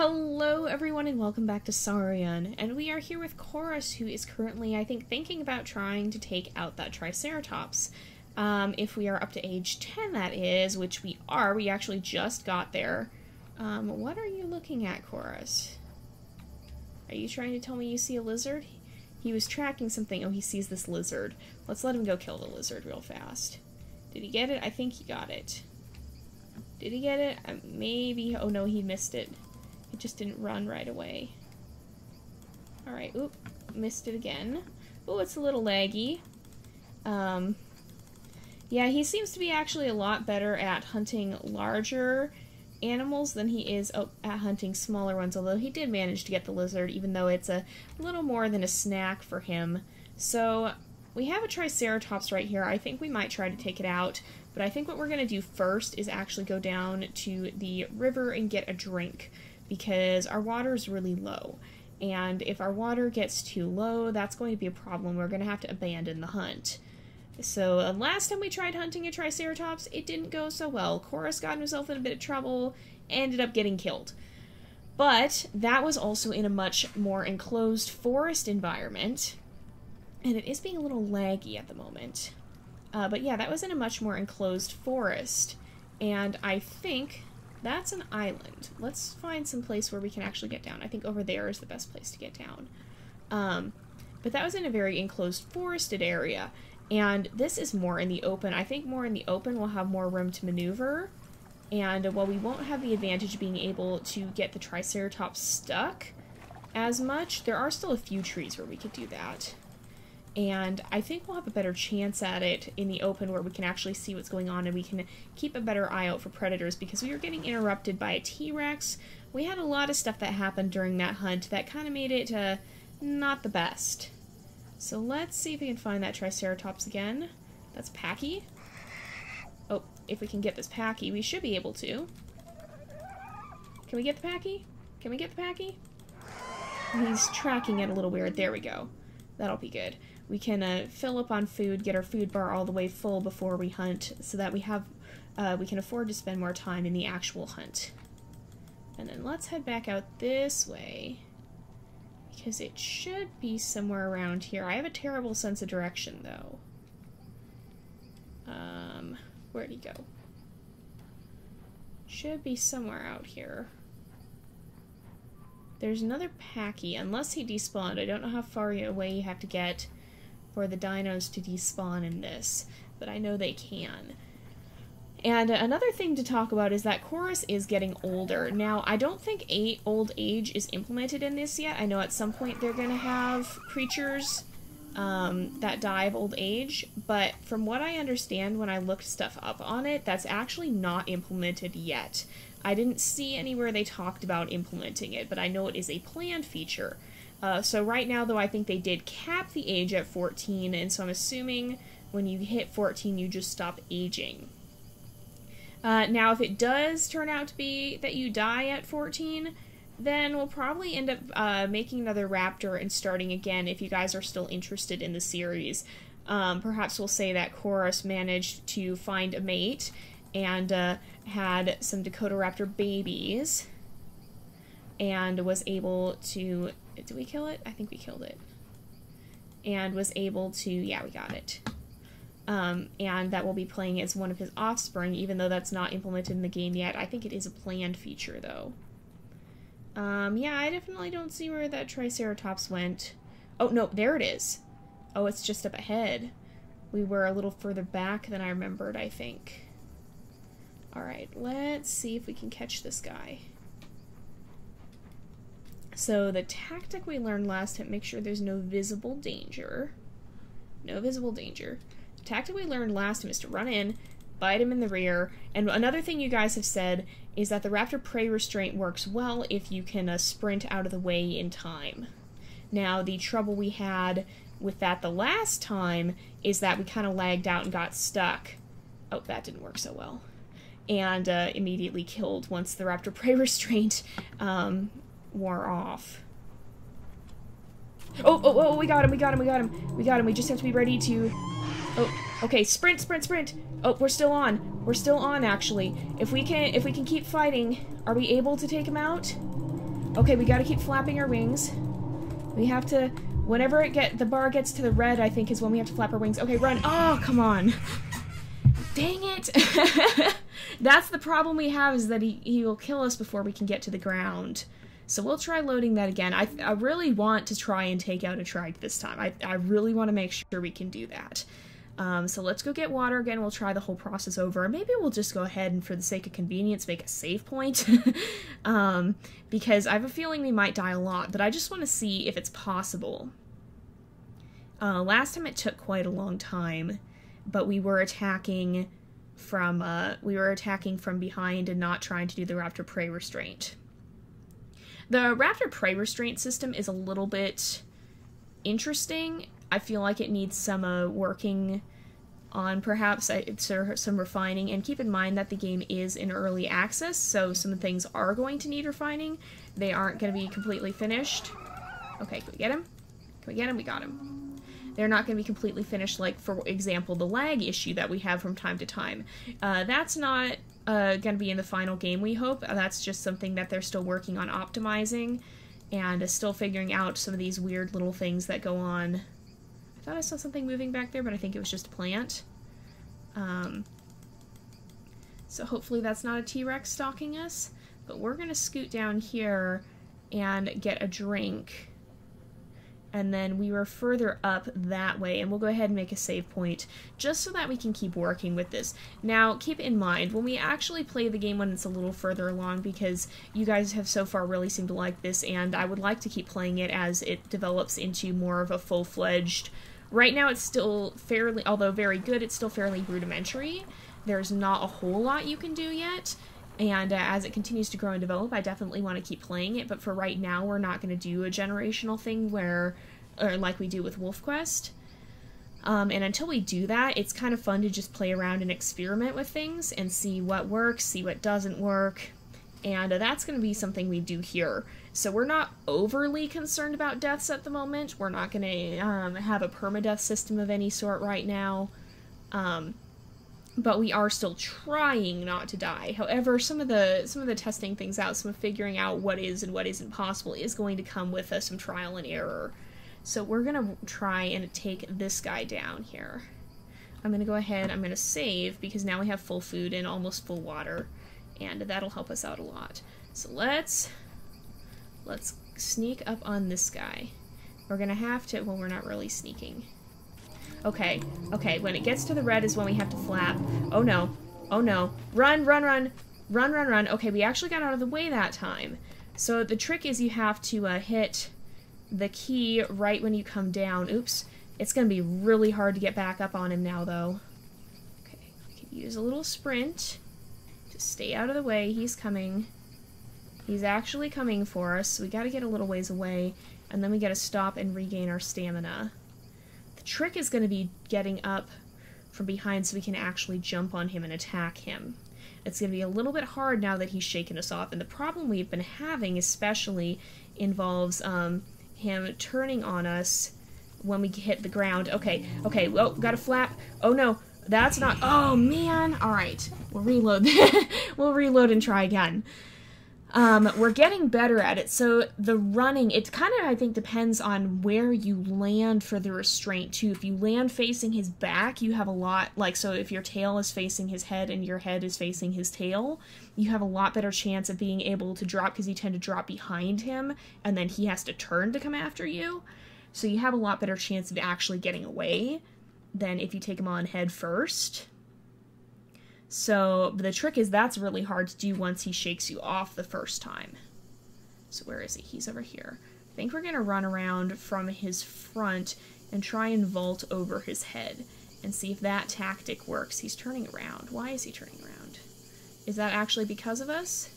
Hello everyone and welcome back to Saurian, and we are here with Koross, who is currently, I think, thinking about trying to take out that Triceratops. If we are up to age 10, that is, which we are. We actually just got there. What are you looking at, Koross? Are you trying to tell me you see a lizard? He was tracking something. Oh, he sees this lizard. Let's let him go kill the lizard real fast. Did he get it? I think he got it. Did he get it? Maybe. Oh no, he missed it. It just didn't run right away. Alright, oop, missed it again. Oh, it's a little laggy. Yeah, he seems to be actually a lot better at hunting larger animals than he is at hunting smaller ones, although he did manage to get the lizard, even though it's a little more than a snack for him. So, we have a Triceratops right here. I think we might try to take it out, but I think what we're going to do first is actually go down to the river and get a drink, because our water is really low, and if our water gets too low, that's going to be a problem. We're going to have to abandon the hunt. So last time we tried hunting a Triceratops, it didn't go so well. Koross got himself in a bit of trouble, ended up getting killed. But that was also in a much more enclosed forest environment, and it is being a little laggy at the moment. But yeah, that was in a much more enclosed forest, and I think that's an island. Let's find some place where we can actually get down. I think over there is the best place to get down. But that was in a very enclosed forested area, and this is more in the open. I think more in the open we'll have more room to maneuver, and while we won't have the advantage of being able to get the Triceratops stuck as much, there are still a few trees where we could do that. And I think we'll have a better chance at it in the open, where we can actually see what's going on and we can keep a better eye out for predators, because we were getting interrupted by a T-Rex. We had a lot of stuff that happened during that hunt that kind of made it not the best. So let's see if we can find that Triceratops again. That's Packy. Oh, if we can get this Packy, we should be able to. Can we get the Packy? Can we get the Packy? He's tracking it a little weird. There we go. That'll be good. We can fill up on food, get our food bar all the way full before we hunt, so that we have, we can afford to spend more time in the actual hunt. And then let's head back out this way, because it should be somewhere around here. I have a terrible sense of direction, though. Where'd he go? Should be somewhere out here. There's another Packy, unless he despawned. I don't know how far away you have to get for the dinos to despawn in this, but I know they can. And another thing to talk about is that Koross is getting older. Now, I don't think old age is implemented in this yet. I know at some point they're going to have creatures that die of old age, but from what I understand when I looked stuff up on it, that's actually not implemented yet. I didn't see anywhere they talked about implementing it, but I know it is a planned feature. So right now, though, I think they did cap the age at 14, and so I'm assuming when you hit 14, you just stop aging. Now, if it does turn out to be that you die at 14, then we'll probably end up making another raptor and starting again if you guys are still interested in the series. Perhaps we'll say that Koross managed to find a mate and had some Dakotaraptor babies, and was able to... Did we kill it? I think we killed it. And was able to... Yeah, we got it. And that will be playing as one of his offspring, even though that's not implemented in the game yet. I think it is a planned feature, though. Yeah, I definitely don't see where that Triceratops went. Oh, no, there it is. Oh, it's just up ahead. We were a little further back than I remembered, I think. Alright, let's see if we can catch this guy. So the tactic we learned last time, make sure there's no visible danger. No visible danger. The tactic we learned last time is to run in, bite him in the rear, and another thing you guys have said is that the raptor prey restraint works well if you can sprint out of the way in time. Now, the trouble we had with that the last time is that we kind of lagged out and got stuck. Oh, that didn't work so well. And immediately killed once the raptor prey restraint wore off. Oh, we got him. We just have to be ready to... Oh, okay, sprint. Oh, we're still on, actually. If we can keep fighting, are we able to take him out? Okay, we gotta keep flapping our wings. We have to... Whenever the bar gets to the red, I think, is when we have to flap our wings. Okay, run. Oh, come on. Dang it. That's the problem we have, is that he will kill us before we can get to the ground. So we'll try loading that again. I really want to try and take out a trike this time. I really want to make sure we can do that. So let's go get water again. We'll try the whole process over. Maybe we'll just go ahead and, for the sake of convenience, make a save point. Because I have a feeling we might die a lot, but I just want to see if it's possible. Last time it took quite a long time, but we were attacking from behind and not trying to do the raptor prey restraint. The raptor prey restraint system is a little bit interesting. I feel like it needs some working on, perhaps, some refining. And keep in mind that the game is in early access, so some things are going to need refining. They aren't going to be completely finished. Okay, can we get him? Can we get him? We got him. They're not going to be completely finished, like, for example, the lag issue that we have from time to time. That's not going to be in the final game, we hope. That's just something that they're still working on optimizing and still figuring out some of these weird little things that go on. I thought I saw something moving back there, but I think it was just a plant. So hopefully that's not a T-Rex stalking us. But we're going to scoot down here and get a drink. And then we were further up that way, and we'll go ahead and make a save point, just so that we can keep working with this. Now, keep in mind, when we actually play the game when it's a little further along, because you guys have so far really seemed to like this, and I would like to keep playing it as it develops into more of a full-fledged... Right now it's still fairly, although very good, it's still fairly rudimentary. There's not a whole lot you can do yet. And as it continues to grow and develop, I definitely want to keep playing it, but for right now, we're not going to do a generational thing where, or like we do with WolfQuest. And until we do that, it's kind of fun to just play around and experiment with things and see what works, see what doesn't work, and that's going to be something we do here. So we're not overly concerned about deaths at the moment. We're not going to have a permadeath system of any sort right now. But we are still trying not to die. However, some of the testing things out, some of figuring out what is and what isn't possible is going to come with some trial and error. So we're gonna try and take this guy down here. I'm gonna go ahead, I'm gonna save, because now we have full food and almost full water, and that'll help us out a lot. So let's sneak up on this guy. We're gonna have to, well, we're not really sneaking. Okay, okay, when it gets to the red is when we have to flap. Oh no, oh no. Run, run, run, run, run, run. Okay, we actually got out of the way that time. So the trick is you have to hit the key right when you come down. Oops, it's going to be really hard to get back up on him now, though. Okay, we can use a little sprint. Just stay out of the way, he's coming. He's actually coming for us, so we got to get a little ways away, and then we got to stop and regain our stamina. Trick is going to be getting up from behind so we can actually jump on him and attack him. It's going to be a little bit hard now that he's shaken us off, and the problem we've been having especially involves him turning on us when we hit the ground. Okay, okay, well, got a flap. Oh no, that's not... Oh man! Alright, we'll reload. We'll reload and try again. We're getting better at it, so the running, it kind of, I think, depends on where you land for the restraint, too. If you land facing his back, you have a lot, like, so if your tail is facing his head and your head is facing his tail, you have a lot better chance of being able to drop, because you tend to drop behind him, and then he has to turn to come after you, so you have a lot better chance of actually getting away than if you take him on head first. So, the trick is that's really hard to do once he shakes you off the first time. So where is he? He's over here. I think we're going to run around from his front and try and vault over his head and see if that tactic works. He's turning around. Why is he turning around? Is that actually because of us?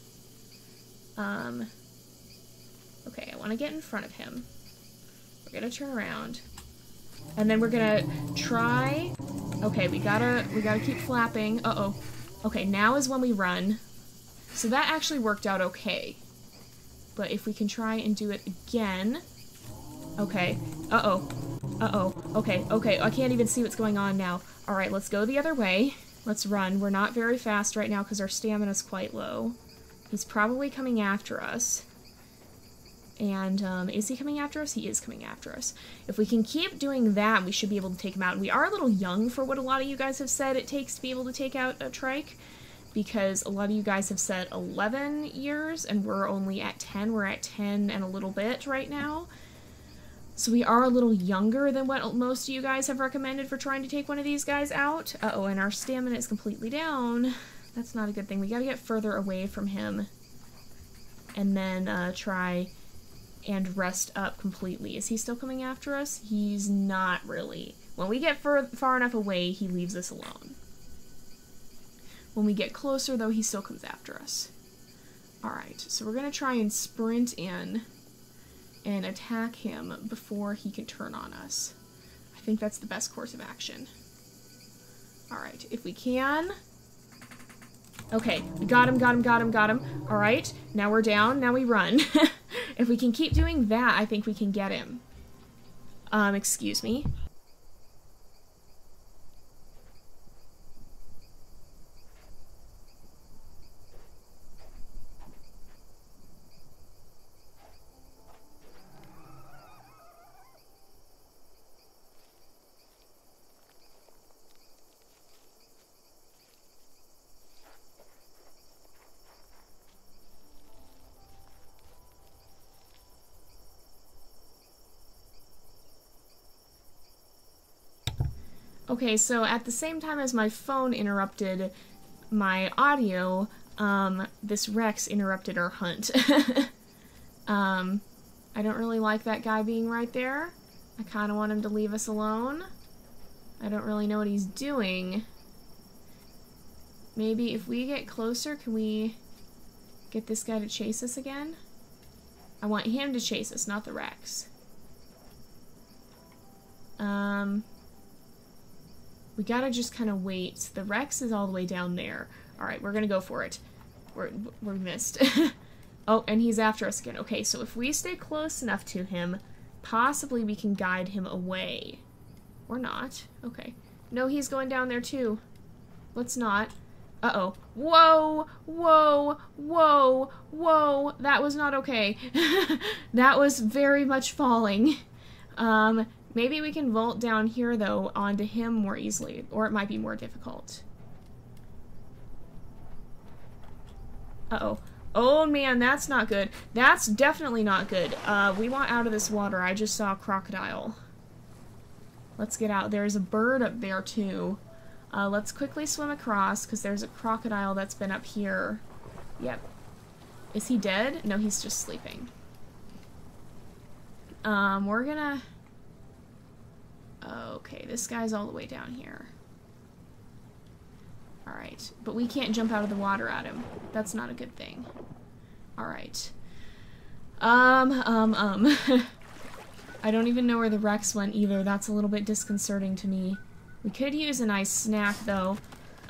Okay, I want to get in front of him. We're going to turn around. And then we're going to try... Okay, we gotta keep flapping. Uh-oh. Okay, now is when we run. So that actually worked out okay. But if we can try and do it again... Okay. Uh-oh. Uh-oh. Okay, okay, I can't even see what's going on now. Alright, let's go the other way. Let's run. We're not very fast right now because our stamina's quite low. He's probably coming after us. And is he coming after us? He is coming after us. If we can keep doing that, we should be able to take him out. And we are a little young for what a lot of you guys have said it takes to be able to take out a trike, because a lot of you guys have said 11 years, and we're only at 10. We're at 10 and a little bit right now. So we are a little younger than what most of you guys have recommended for trying to take one of these guys out. Uh-oh, and our stamina is completely down. That's not a good thing. We gotta get further away from him. And then try and rest up completely. Is he still coming after us? He's not really. When we get far enough away, he leaves us alone. When we get closer, though, he still comes after us. Alright, so we're gonna try and sprint in and attack him before he can turn on us. I think that's the best course of action. Alright, if we can... Okay, we got him, got him, got him, got him. Alright, now we're down, now we run. If we can keep doing that, I think we can get him. Excuse me. Okay, so at the same time as my phone interrupted my audio, this Rex interrupted our hunt. I don't really like that guy being right there. I kind of want him to leave us alone. I don't really know what he's doing. Maybe if we get closer, can we get this guy to chase us again? I want him to chase us, not the Rex. We gotta just kind of wait. The Rex is all the way down there. Alright, we're gonna go for it. We're missed. Oh, and he's after us again. Okay, so if we stay close enough to him, possibly we can guide him away. Or not. Okay. No, he's going down there too. Let's not. Uh-oh. Whoa! Whoa! Whoa! Whoa! That was not okay. That was very much falling. Maybe we can vault down here, though, onto him more easily, or it might be more difficult. Uh-oh. Oh, man, that's not good. That's definitely not good. We want out of this water. I just saw a crocodile. Let's get out. There's a bird up there, too. Let's quickly swim across, because there's a crocodile that's been up here. Yep. Is he dead? No, he's just sleeping. We're gonna... Okay, this guy's all the way down here. Alright, but we can't jump out of the water at him. That's not a good thing. Alright. I don't even know where the Rex went either. That's a little bit disconcerting to me. We could use a nice snack, though,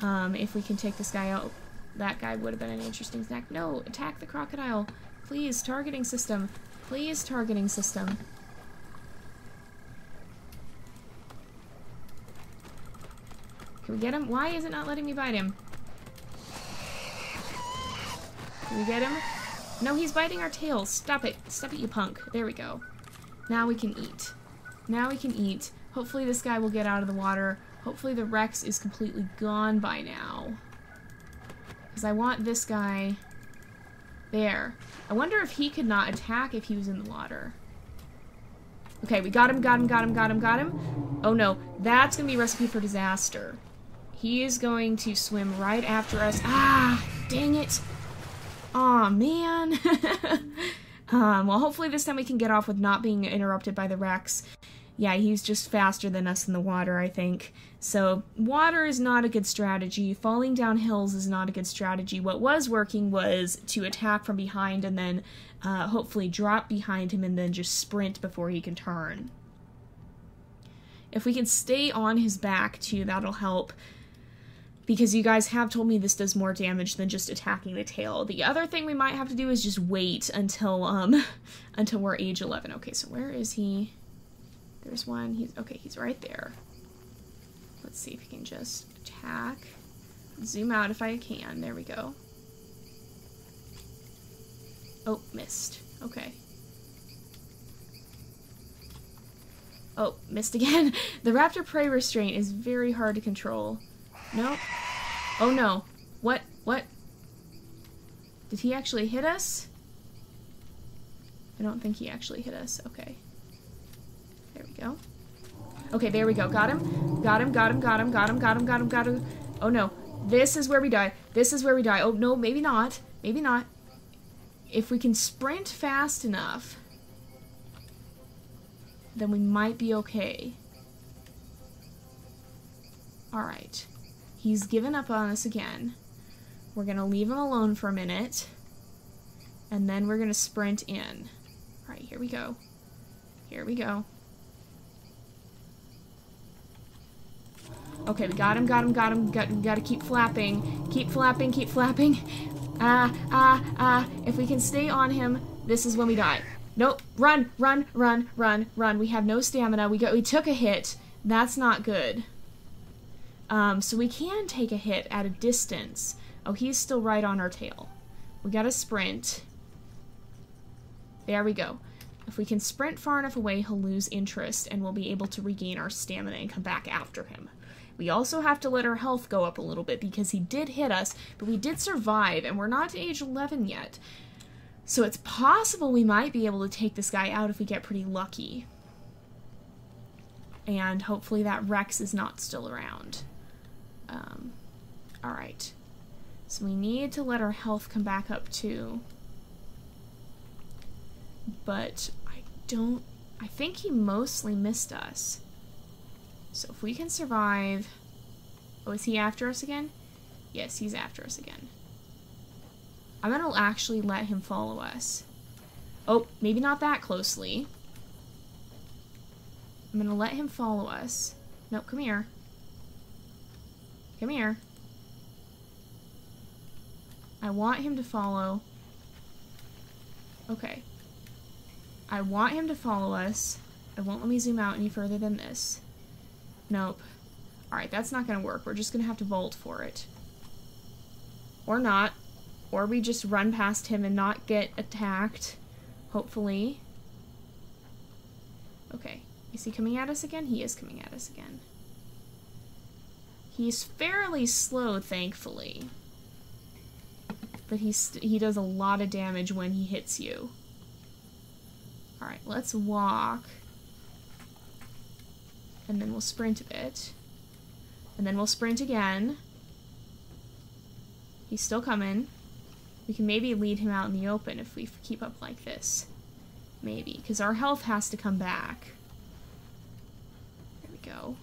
if we can take this guy out. That guy would have been an interesting snack. No, attack the crocodile. Please, targeting system. Please, targeting system. Can we get him? Why is it not letting me bite him? Can we get him? No, he's biting our tails. Stop it. Stop it, you punk. There we go. Now we can eat. Now we can eat. Hopefully this guy will get out of the water. Hopefully the Rex is completely gone by now. Because I want this guy... There. I wonder if he could not attack if he was in the water. Okay, we got him, got him, got him, got him, got him. Oh no. That's gonna be a recipe for disaster. He is going to swim right after us. Ah, dang it. Aw, man. Well, hopefully this time we can get off with not being interrupted by the Rex. Yeah, he's just faster than us in the water, I think. So, water is not a good strategy. Falling down hills is not a good strategy. What was working was to attack from behind and then hopefully drop behind him and then just sprint before he can turn. If we can stay on his back, too, that'll help. Because you guys have told me this does more damage than just attacking the tail. The other thing we might have to do is just wait until we're age 11. Okay, so where is he? There's one. He's right there. Let's see if he can just attack. Zoom out if I can. There we go. Oh, missed. Okay. Oh, missed again. The raptor prey restraint is very hard to control. No. Oh no. What? What? Did he actually hit us? I don't think he actually hit us. Okay. There we go. Okay, there we go. Got him. Got him, got him, got him, got him, got him, got him, got him. Oh no. This is where we die. This is where we die. Oh no, maybe not. Maybe not. If we can sprint fast enough, then we might be okay. Alright. He's given up on us again. We're gonna leave him alone for a minute. And then we're gonna sprint in. Alright, here we go. Here we go. Okay, we got him, got him, got him. Gotta keep flapping. Keep flapping, keep flapping. If we can stay on him, this is when we die. Nope. Run, run, run, run, run. We have no stamina. We took a hit. That's not good. So we can take a hit at a distance. Oh, he's still right on our tail. We gotta sprint. There we go. If we can sprint far enough away, he'll lose interest, and we'll be able to regain our stamina and come back after him. We also have to let our health go up a little bit, because he did hit us, but we did survive, and we're not to age 11 yet. So it's possible we might be able to take this guy out if we get pretty lucky. And hopefully that Rex is not still around. Alright. So we need to let our health come back up too. But I think he mostly missed us. So if we can survive... Oh, is he after us again? Yes, he's after us again. I'm gonna actually let him follow us. Oh, maybe not that closely. I'm gonna let him follow us. Nope, come here. Come here. I want him to follow. Okay. I want him to follow us. It won't let me zoom out any further than this. Nope. Alright, that's not gonna work. We're just gonna have to bolt for it. Or not. Or we just run past him and not get attacked. Hopefully. Okay. Is he coming at us again? He is coming at us again. He's fairly slow, thankfully. But he does a lot of damage when he hits you. Alright, let's walk. And then we'll sprint a bit. And then we'll sprint again. He's still coming. We can maybe lead him out in the open if we keep up like this. Maybe, because our health has to come back. There we go.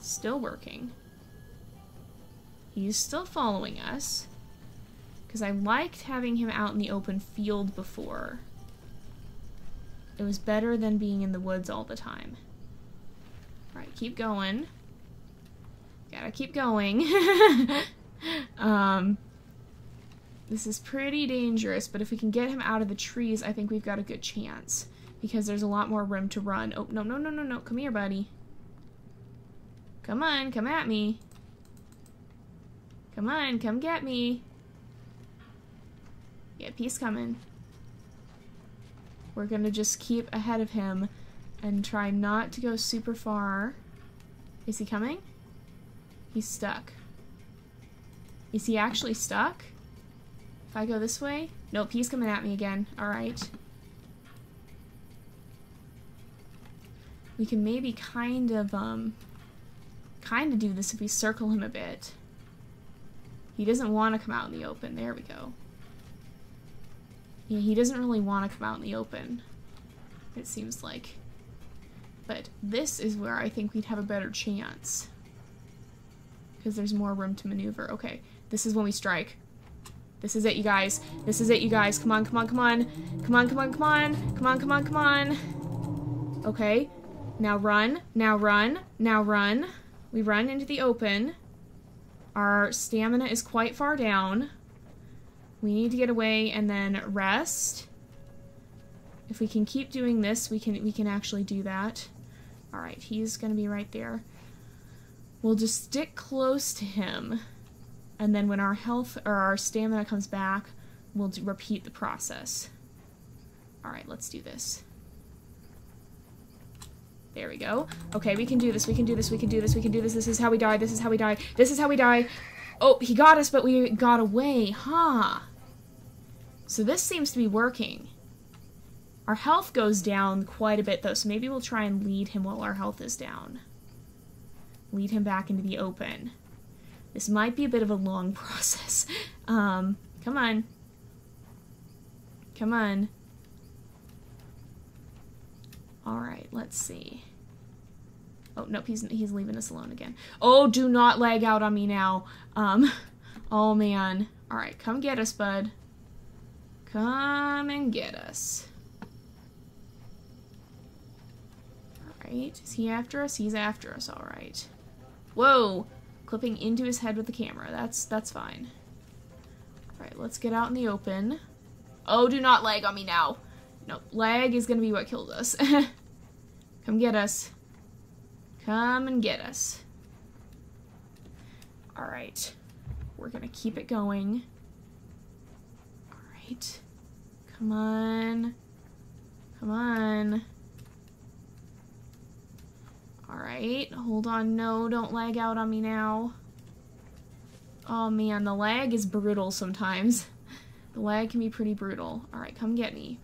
Still working. He's still following us. Because I liked having him out in the open field before. It was better than being in the woods all the time. Alright, keep going. Gotta keep going. This is pretty dangerous, but if we can get him out of the trees, I think we've got a good chance. Because there's a lot more room to run. Oh, no, no, no, no, no. Come here, buddy. Come on, come at me. Come on, come get me. Yep, he's coming. We're gonna just keep ahead of him and try not to go super far. Is he coming? He's stuck. Is he actually stuck? If I go this way? Nope, he's coming at me again. Alright. We can maybe kind of do this if we circle him a bit. He doesn't want to come out in the open. There we go. Yeah, he doesn't really want to come out in the open, it seems like. But this is where I think we'd have a better chance. Because there's more room to maneuver. Okay, this is when we strike. This is it, you guys. This is it, you guys. Come on, come on, come on. Come on, come on, come on. Come on, come on, come on. Okay, now run, now run, now run. We run into the open. Our stamina is quite far down. We need to get away and then rest. If we can keep doing this, we can actually do that. Alright, he's gonna be right there. We'll just stick close to him. And then when our health or our stamina comes back, we'll repeat the process. Alright, let's do this. There we go. Okay, we can do this, we can do this, we can do this, we can do this. This is how we die, this is how we die, this is how we die. Oh, he got us, but we got away, huh? So this seems to be working. Our health goes down quite a bit, though, so maybe we'll try and lead him while our health is down. Lead him back into the open. This might be a bit of a long process. Come on. Come on. Alright, let's see. Oh, nope, he's leaving us alone again. Oh, do not lag out on me now. Oh, man. Alright, come get us, bud. Come and get us. Alright, is he after us? He's after us, alright. Whoa! Clipping into his head with the camera. That's fine. Alright, let's get out in the open. Oh, do not lag on me now. Nope, lag is gonna be what kills us. Come get us. Come and get us. Alright. We're gonna keep it going. Alright. Come on. Come on. Alright, hold on, no, don't lag out on me now. Oh man, the lag is brutal sometimes. The lag can be pretty brutal. Alright, come get me.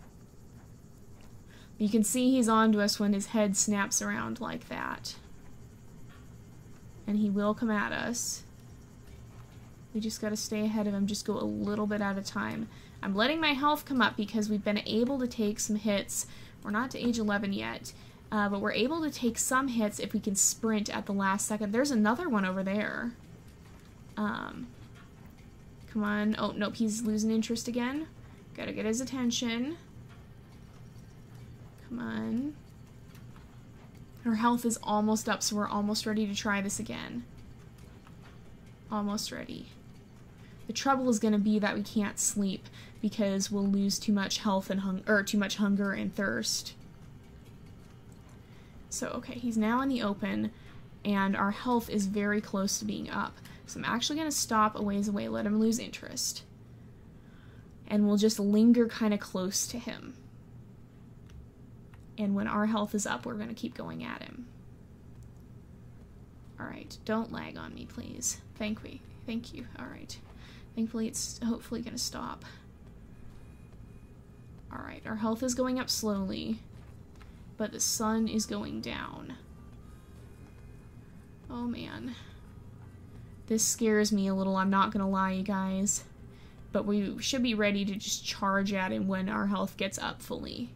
You can see he's onto us when his head snaps around like that. And he will come at us. We just gotta stay ahead of him, just go a little bit at a time. I'm letting my health come up because we've been able to take some hits. We're not to age 11 yet. But we're able to take some hits if we can sprint at the last second. There's another one over there. Come on. Oh, nope, he's losing interest again. Gotta get his attention. Come on. Her health is almost up, so we're almost ready to try this again. Almost ready. The trouble is gonna be that we can't sleep because we'll lose too much health and too much hunger and thirst. So, okay, he's now in the open, and our health is very close to being up. So I'm actually going to stop a ways away, let him lose interest. And we'll just linger kind of close to him. And when our health is up, we're going to keep going at him. Alright, don't lag on me, please. Thank you. Alright. Thankfully, it's hopefully going to stop. Alright, our health is going up slowly. But the sun is going down. Oh man. This scares me a little, I'm not gonna lie, you guys. But we should be ready to just charge at him when our health gets up fully.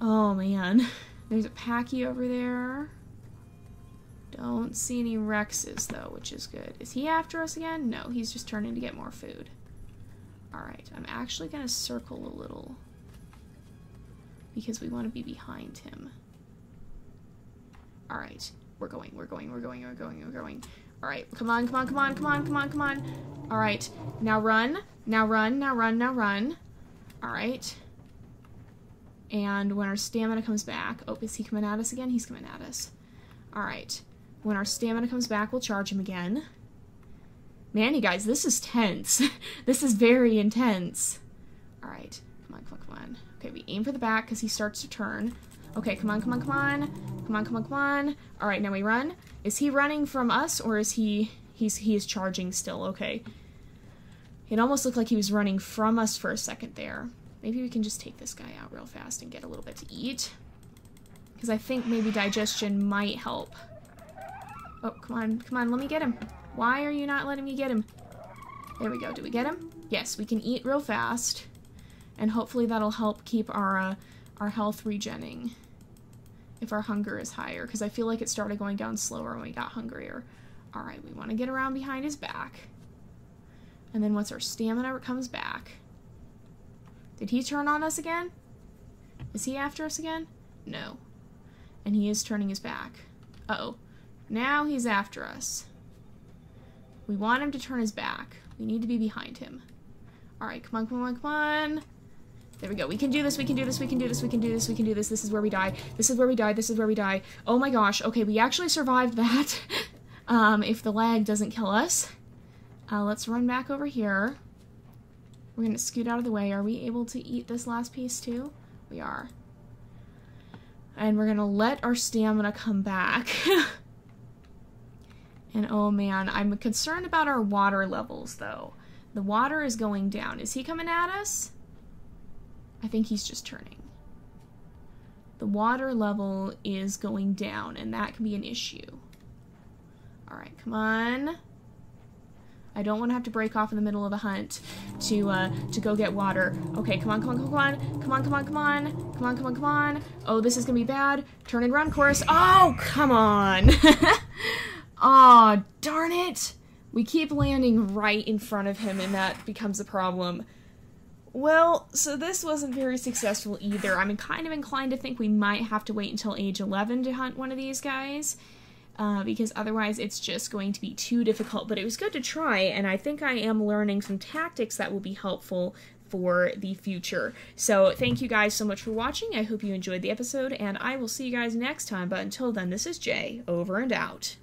Oh man. There's a Packy over there. Don't see any Rexes though, which is good. Is he after us again? No, he's just turning to get more food. Alright, I'm actually gonna circle a little. Because we want to be behind him. Alright. We're going, we're going, we're going, we're going, we're going. Alright. Come on, come on, come on, come on, come on, come on. Alright. Now run. Now run, now run, now run. Alright. And when our stamina comes back... Oh, is he coming at us again? He's coming at us. Alright. When our stamina comes back, we'll charge him again. Man, you guys, this is tense. This is very intense. Alright. Come on, come on, come on. Okay, we aim for the back because he starts to turn. Okay, come on, come on, come on. Come on, come on, come on. Alright, now we run. Is he running from us or is he... He is charging still, okay. It almost looked like he was running from us for a second there. Maybe we can just take this guy out real fast and get a little bit to eat. Because I think maybe digestion might help. Oh, come on, come on, let me get him. Why are you not letting me get him? There we go, do we get him? Yes, we can eat real fast. And hopefully that'll help keep our health regenning if our hunger is higher, because I feel like it started going down slower when we got hungrier. Alright, we want to get around behind his back. And then once our stamina comes back... Did he turn on us again? Is he after us again? No. And he is turning his back. Uh-oh. Now he's after us. We want him to turn his back. We need to be behind him. Alright, come on, come on, come on. There we go. We can do this, we can do this, we can do this, we can do this, we can do this. This is where we die. This is where we die. This is where we die. Oh my gosh. Okay, we actually survived that. If the lag doesn't kill us. Let's run back over here. We're gonna scoot out of the way. Are we able to eat this last piece too? We are. And we're gonna let our stamina come back. And oh man, I'm concerned about our water levels though. The water is going down. Is he coming at us? I think he's just turning. The water level is going down, and that can be an issue. Alright, come on. I don't want to have to break off in the middle of the hunt to go get water. Okay, come on, come on, come on, come on, come on, come on, come on, come on, come on. Oh, this is gonna be bad. Turn and run, Koross. Oh, come on. Oh, darn it. We keep landing right in front of him, and that becomes a problem. Well, so this wasn't very successful either. I'm kind of inclined to think we might have to wait until age 11 to hunt one of these guys. Because otherwise it's just going to be too difficult. But it was good to try, and I think I am learning some tactics that will be helpful for the future. So thank you guys so much for watching. I hope you enjoyed the episode, and I will see you guys next time. But until then, this is Jay, over and out.